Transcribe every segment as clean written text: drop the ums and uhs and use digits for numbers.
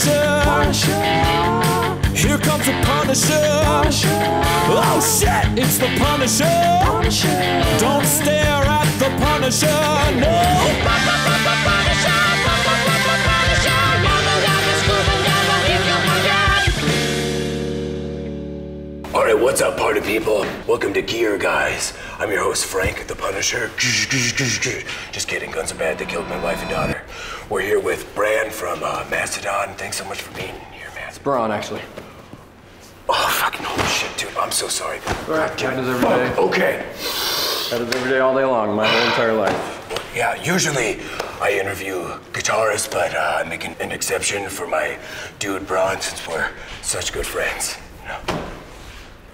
Punisher. Punisher. Here comes the Punisher. Punisher. Oh shit, it's the Punisher. Punisher. Don't stare at the Punisher, no. Punisher, Punisher. Alright, what's up, party people? Welcome to Gear Guys. I'm your host, Frank, the Punisher. Just kidding, guns are bad, they killed my wife and daughter. We're here with Bran from Mastodon. Thanks so much for being here, man. It's Bran, actually. Oh, fucking holy shit, dude. I'm so sorry. Alright, that is every day. Okay. That is every day, all day long, my whole entire life. Yeah, usually I interview guitarists, but I'm making an exception for my dude, Bran, since we're such good friends. No.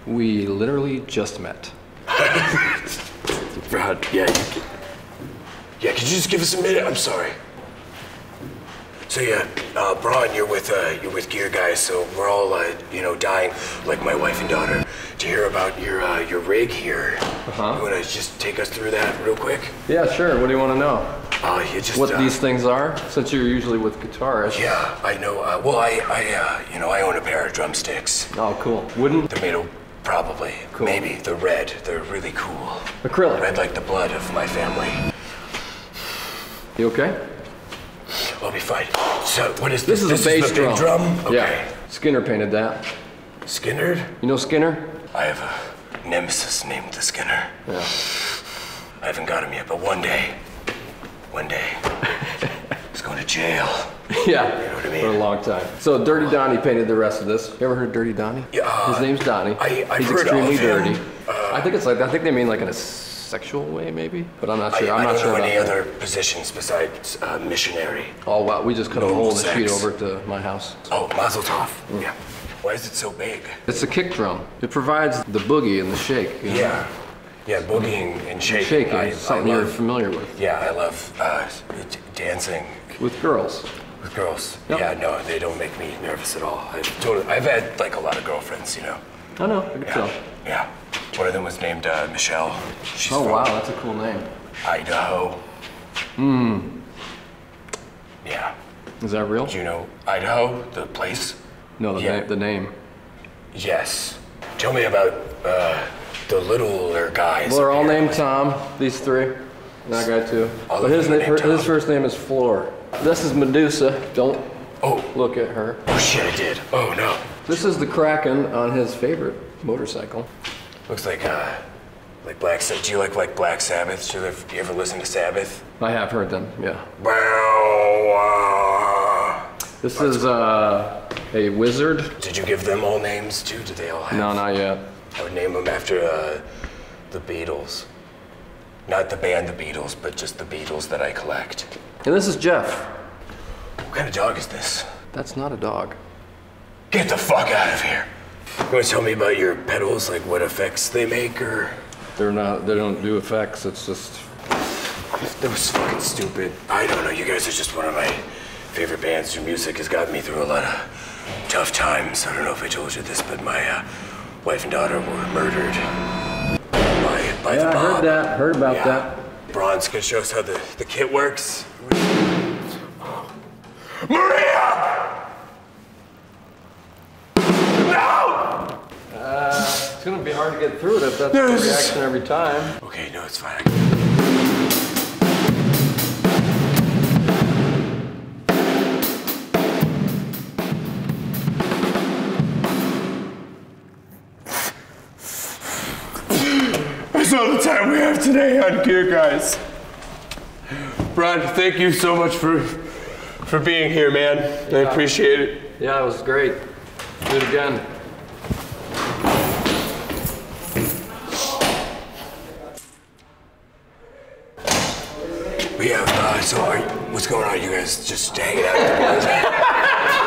We literally just met. Brad, yeah, could you just give us a minute? I'm sorry. So yeah, Brad, you're with Gear Guys, so we're all you know, dying, like my wife and daughter, to hear about your rig here. You wanna just take us through that real quick? Yeah, sure. What do you want to know? What these things are, since you're usually with guitarists. Yeah, I know. Well, you know, I own a pair of drumsticks. Oh, cool. Wooden? They're made of. Probably, cool. Maybe, they're red. They're really cool. Acrylic. Red like the blood of my family. You okay? I'll be fine. So what is this? This is a bass drum. Okay. Yeah. Skinner painted that. Skinner? You know Skinner? I have a nemesis named the Skinner. Yeah. I haven't got him yet, but one day, he's going to jail. Yeah, you know what I mean? For a long time. So Dirty Donnie painted the rest of this. You ever heard of Dirty Donnie? Yeah. His name's Donnie. He's extremely dirty. I think it's like, I think they mean like in a sexual way maybe, but I'm not sure. I don't know any other positions besides missionary. Oh wow, we just cut a hole in the sheet over to my house. Oh, Mazel Tov. Mm. Yeah. Why is it so big? It's a kick drum. It provides the boogie and the shake. You know? Yeah. Yeah, boogieing and shaking. Shaking is something you're familiar with. Yeah, I love dancing. With girls. With girls. Yep. Yeah, no, they don't make me nervous at all. I've had like a lot of girlfriends, you know. I know, I can tell. Yeah, one of them was named Michelle. She's wow, that's a cool name. Idaho. Hmm. Yeah. Is that real? Do you know Idaho, the place? No, the name. Yes. Tell me about the littler guys. Well, they're all named Tom, these three. That guy too. But his first name is Floor. This is Medusa. Don't look at her. Oh shit, I did. Oh no. This is the Kraken on his favorite motorcycle. Looks like Black Sabbath. Do you like Black Sabbath? Do you ever listen to Sabbath? I have heard them, yeah. This is a wizard. Did you give them all names too? Do they all have? No, not yet. I would name them after the Beatles. Not the band The Beatles, but just the Beatles that I collect. And this is Jeff. What kind of dog is this? That's not a dog. Get the fuck out of here. You want to tell me about your pedals, like what effects they make, or? They're not, they don't do effects, it's just. That was fucking stupid. I don't know, you guys are just one of my favorite bands. Your music has gotten me through a lot of tough times. I don't know if I told you this, but my wife and daughter were murdered. Yeah, I heard that. Heard about that. Bron's gonna show us how the kit works. Maria! No! It's gonna be hard to get through it if that's the reaction every time. Okay, no, it's fine. All the time we have today on Gear Guys. Brad, thank you so much for being here, man. Yeah. I appreciate it. Yeah, it was great. Do it again. We have, so what's going on? You guys just hanging out?